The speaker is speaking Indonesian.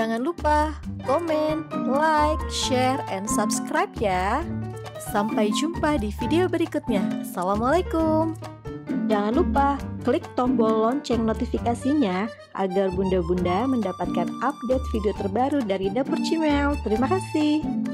Jangan lupa komen, like, share, and subscribe ya. Sampai jumpa di video berikutnya. Assalamualaikum. Jangan lupa klik tombol lonceng notifikasinya agar bunda-bunda mendapatkan update video terbaru dari Dapur Chimel. Terima kasih.